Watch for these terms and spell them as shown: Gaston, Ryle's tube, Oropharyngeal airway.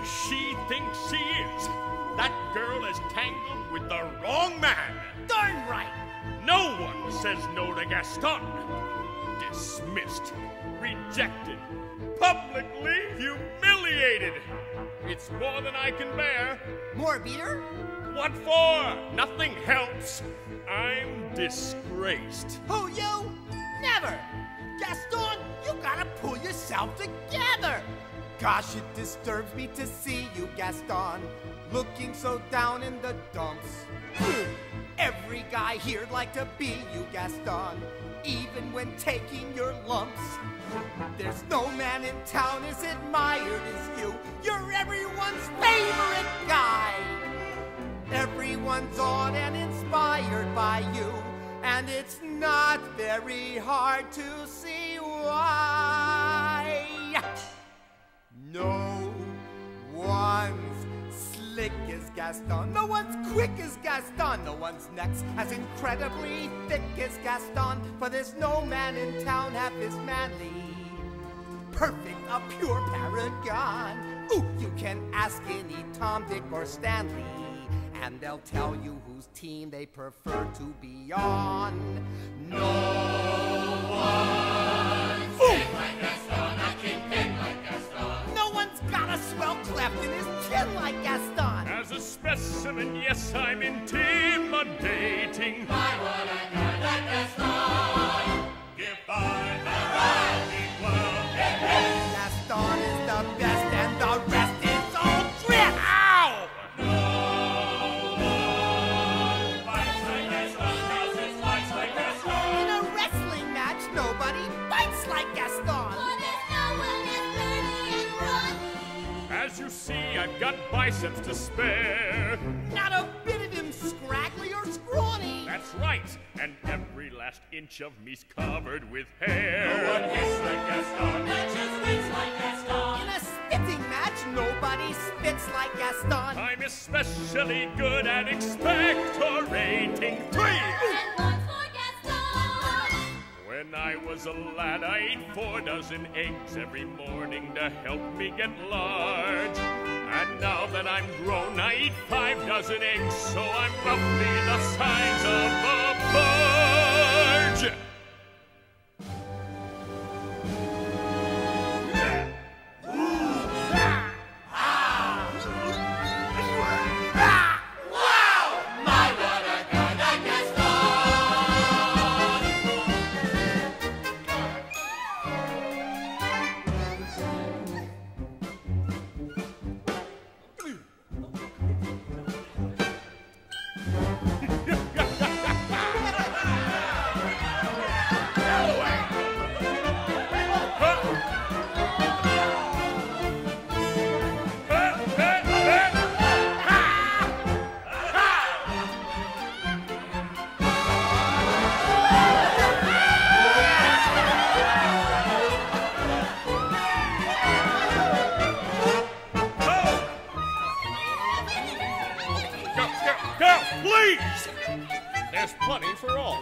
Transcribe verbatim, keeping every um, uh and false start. as she thinks she is. That girl is tangled with the wrong man. Darn right. No one says no to Gaston. Dismissed, rejected, publicly humiliated. It's more than I can bear. More, Peter? What for? Nothing helps. I'm disgraced. Who, you? Never! Gaston, you gotta pull yourself together! Gosh, it disturbs me to see you, Gaston, looking so down in the dumps. Every guy here'd like to be you, Gaston, even when taking your lumps. There's no man in town as admired as you. You're everyone's favorite guy. Everyone's awed and inspired by you, and it's not very hard to see why. No one's slick as Gaston, no one's quick as Gaston, no one's next as incredibly thick as Gaston, for there's no man in town half as manly, perfect, a pure paragon. Ooh, you can ask any Tom, Dick, or Stanley, and they'll tell you whose team they prefer to be on. No one's big like Gaston, I can't big like Gaston. No one's got a swell cleft in his chin like Gaston. As a specimen, yes, I'm intimidating. Why would I cry like Gaston? Give by the rising world. Gaston is the best and the rest. As you see, I've got biceps to spare. Not a bit of him scraggly or scrawny. That's right, and every last inch of me's covered with hair. No one hits like Gaston, matches spits like Gaston. In a spitting match, nobody spits like Gaston. I'm especially good at expectorating. Three! And one for Gaston! When I was a lad, I ate four dozen eggs every morning to help me get large. And now that I'm grown, I eat five dozen eggs, so I'm roughly the size of a barge. Please! There's plenty for all.